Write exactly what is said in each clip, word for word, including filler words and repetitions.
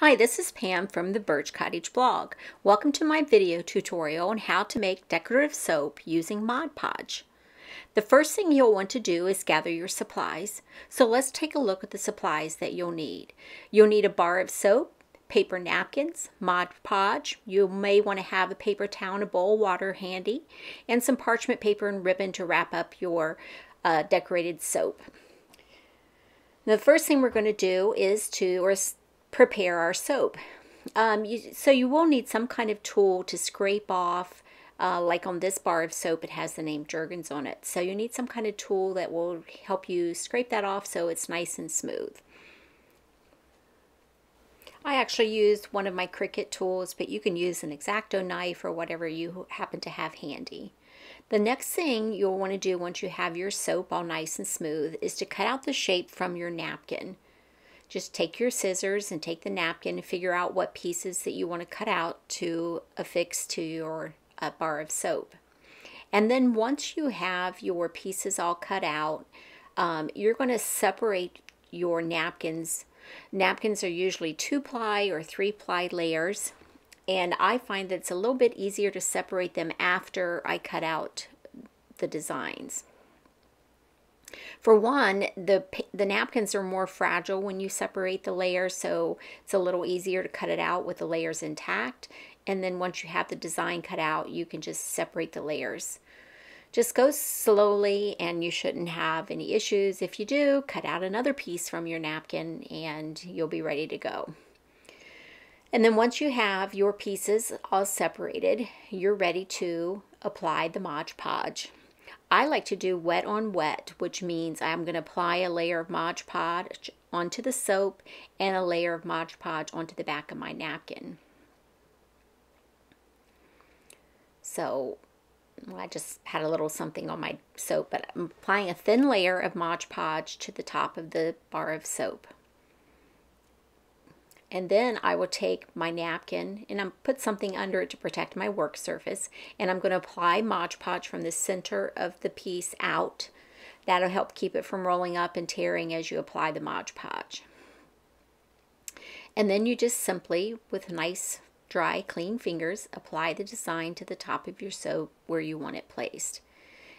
Hi, this is Pam from the Birch Cottage blog. Welcome to my video tutorial on how to make decorative soap using Mod Podge. The first thing you'll want to do is gather your supplies. So let's take a look at the supplies that you'll need. You'll need a bar of soap, paper napkins, Mod Podge. You may want to have a paper towel and a bowl of water handy, and some parchment paper and ribbon to wrap up your uh, decorated soap. Now, the first thing we're going to do is to, or prepare our soap. Um, you, so you will need some kind of tool to scrape off, uh, like on this bar of soap, it has the name Jergens on it. So you need some kind of tool that will help you scrape that off so it's nice and smooth. I actually used one of my Cricut tools, but you can use an X-Acto knife or whatever you happen to have handy. The next thing you'll want to do once you have your soap all nice and smooth is to cut out the shape from your napkin. Just take your scissors and take the napkin and figure out what pieces that you want to cut out to affix to your uh, bar of soap. And then once you have your pieces all cut out, um, you're going to separate your napkins. Napkins are usually two-ply or three-ply layers, and I find that it's a little bit easier to separate them after I cut out the designs. For one, the, the napkins are more fragile when you separate the layers, so it's a little easier to cut it out with the layers intact. And then once you have the design cut out, you can just separate the layers. Just go slowly and you shouldn't have any issues. If you do, cut out another piece from your napkin and you'll be ready to go. And then once you have your pieces all separated, you're ready to apply the Mod Podge. I like to do wet on wet, which means I'm going to apply a layer of Mod Podge onto the soap and a layer of Mod Podge onto the back of my napkin. So, well, I just had a little something on my soap, but I'm applying a thin layer of Mod Podge to the top of the bar of soap. And then I will take my napkin and I'm put something under it to protect my work surface. And I'm going to apply Mod Podge from the center of the piece out. That'll help keep it from rolling up and tearing as you apply the Mod Podge. And then you just simply, with nice, dry, clean fingers, apply the design to the top of your soap where you want it placed.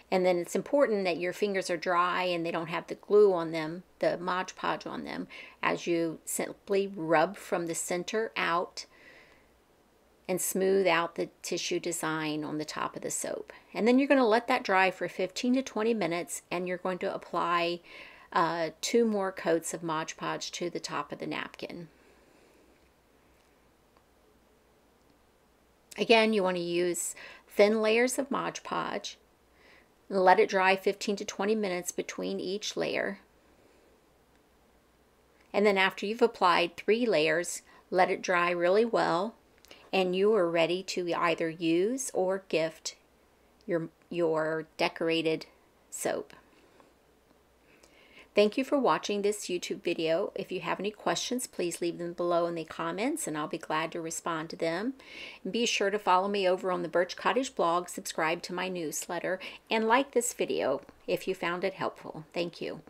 And then it's important that your fingers are dry and they don't have the glue on them, the Mod Podge on them, as you simply rub from the center out and smooth out the tissue design on the top of the soap. And then you're going to let that dry for fifteen to twenty minutes, and you're going to apply uh, two more coats of Mod Podge to the top of the napkin. Again, you want to use thin layers of Mod Podge. Let it dry fifteen to twenty minutes between each layer. And then after you've applied three layers, let it dry really well, and you are ready to either use or gift your, your decorated soap. Thank you for watching this YouTube video. If you have any questions, please leave them below in the comments and I'll be glad to respond to them. And be sure to follow me over on the Birch Cottage blog, subscribe to my newsletter, and like this video if you found it helpful. Thank you.